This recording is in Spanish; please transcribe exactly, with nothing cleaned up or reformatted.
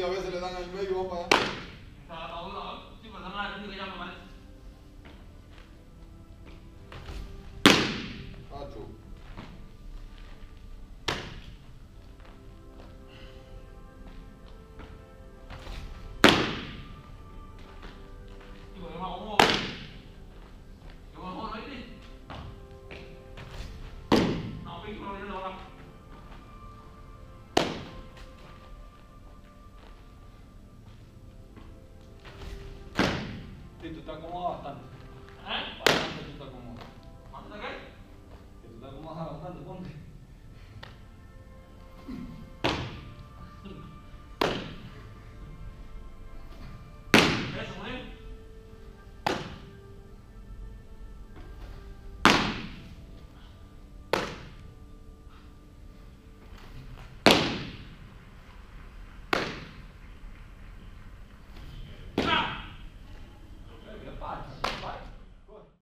y a veces le dan al medio y van para allá. Cacho. Tú te acomodas bastante. ¿Eh? Bastante tú te acomodas. ¿Bastante qué? Que tú te acomodas bastante, ponte.